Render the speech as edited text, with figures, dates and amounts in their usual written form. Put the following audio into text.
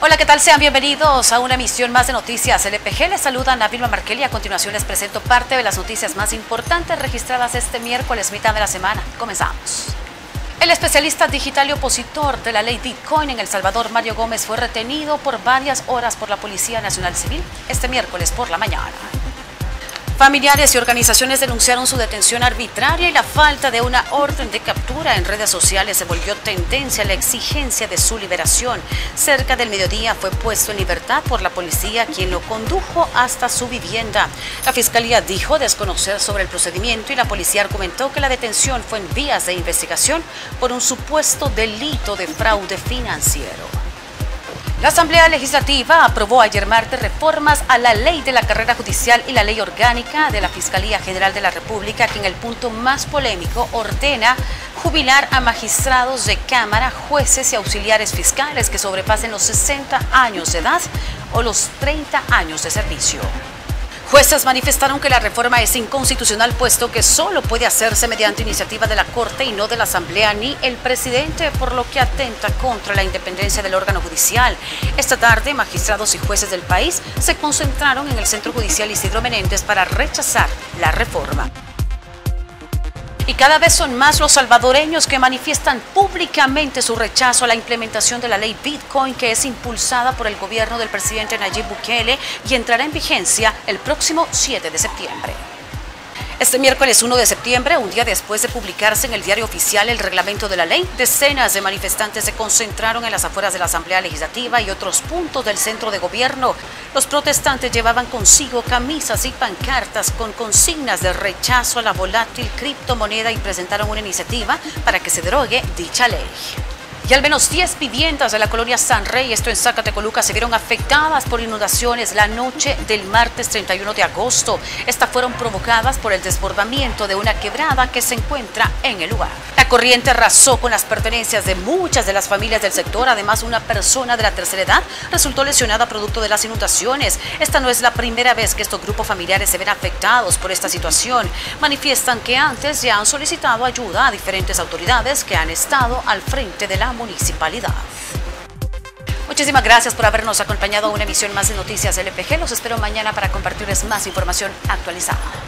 Hola, ¿qué tal? Sean bienvenidos a una emisión más de Noticias LPG. Les saluda Nabila Marquelia. A continuación les presento parte de las noticias más importantes registradas este miércoles, mitad de la semana. Comenzamos. El especialista digital y opositor de la ley Bitcoin en El Salvador, Mario Gómez, fue retenido por varias horas por la Policía Nacional Civil este miércoles por la mañana. Familiares y organizaciones denunciaron su detención arbitraria y la falta de una orden de captura. En redes sociales se volvió tendencia la exigencia de su liberación. Cerca del mediodía fue puesto en libertad por la policía, quien lo condujo hasta su vivienda. La fiscalía dijo desconocer sobre el procedimiento y la policía argumentó que la detención fue en vías de investigación por un supuesto delito de fraude financiero. La Asamblea Legislativa aprobó ayer martes reformas a la Ley de la Carrera Judicial y la Ley Orgánica de la Fiscalía General de la República, que en el punto más polémico ordena jubilar a magistrados de Cámara, jueces y auxiliares fiscales que sobrepasen los 60 años de edad o los 30 años de servicio. Jueces manifestaron que la reforma es inconstitucional, puesto que solo puede hacerse mediante iniciativa de la Corte y no de la Asamblea ni el presidente, por lo que atenta contra la independencia del órgano judicial. Esta tarde, magistrados y jueces del país se concentraron en el Centro Judicial Isidro Menéndez para rechazar la reforma. Y cada vez son más los salvadoreños que manifiestan públicamente su rechazo a la implementación de la ley Bitcoin, que es impulsada por el gobierno del presidente Nayib Bukele y entrará en vigencia el próximo 7 de septiembre. Este miércoles 1 de septiembre, un día después de publicarse en el diario oficial el reglamento de la ley, decenas de manifestantes se concentraron en las afueras de la Asamblea Legislativa y otros puntos del centro de gobierno. Los protestantes llevaban consigo camisas y pancartas con consignas de rechazo a la volátil criptomoneda y presentaron una iniciativa para que se derogue dicha ley. Y al menos 10 viviendas de la colonia San Rey, esto en Zacatecoluca, se vieron afectadas por inundaciones la noche del martes 31 de agosto. Estas fueron provocadas por el desbordamiento de una quebrada que se encuentra en el lugar. La corriente arrasó con las pertenencias de muchas de las familias del sector. Además, una persona de la tercera edad resultó lesionada producto de las inundaciones. Esta no es la primera vez que estos grupos familiares se ven afectados por esta situación. Manifiestan que antes ya han solicitado ayuda a diferentes autoridades que han estado al frente de la municipalidad. Muchísimas gracias por habernos acompañado a una emisión más de Noticias LPG. Los espero mañana para compartirles más información actualizada.